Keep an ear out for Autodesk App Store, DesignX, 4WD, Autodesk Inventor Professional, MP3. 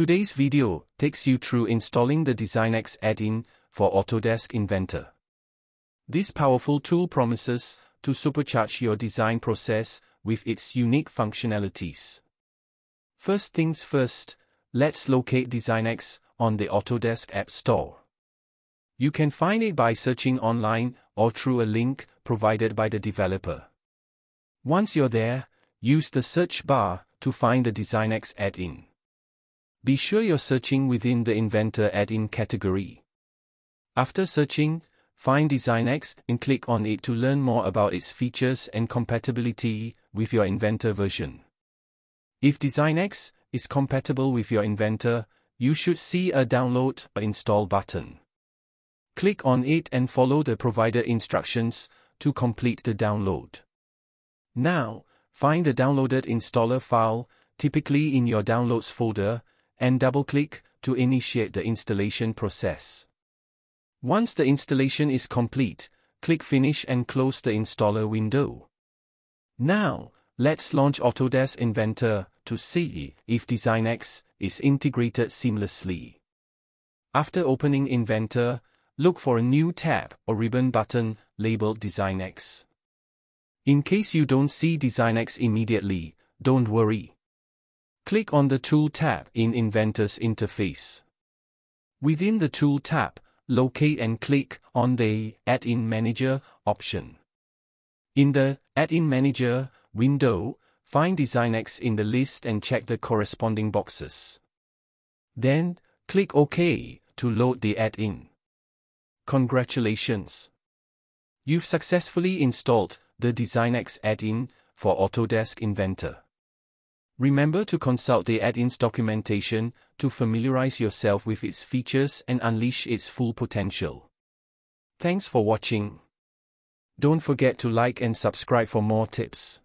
Today's video takes you through installing the DesignX add-in for Autodesk Inventor. This powerful tool promises to supercharge your design process with its unique functionalities. First things first, let's locate DesignX on the Autodesk App Store. You can find it by searching online or through a link provided by the developer. Once you're there, use the search bar to find the DesignX add-in. Be sure you're searching within the Inventor add-in category. After searching, find DesignX and click on it to learn more about its features and compatibility with your Inventor version. If DesignX is compatible with your Inventor, you should see a download or install button. Click on it and follow the provider instructions to complete the download. Now, find the downloaded installer file, typically in your Downloads folder, and double-click to initiate the installation process. Once the installation is complete, click Finish and close the installer window. Now, let's launch Autodesk Inventor to see if DesignX is integrated seamlessly. After opening Inventor, look for a new tab or ribbon button labeled DesignX. In case you don't see DesignX immediately, don't worry. Click on the Tool tab in Inventor's interface. Within the Tool tab, locate and click on the Add-in Manager option. In the Add-in Manager window, find DesignX in the list and check the corresponding boxes. Then, click OK to load the add-in. Congratulations! You've successfully installed the DesignX add-in for Autodesk Inventor. Remember to consult the add-in's documentation to familiarize yourself with its features and unleash its full potential. Thanks for watching. Don't forget to like and subscribe for more tips.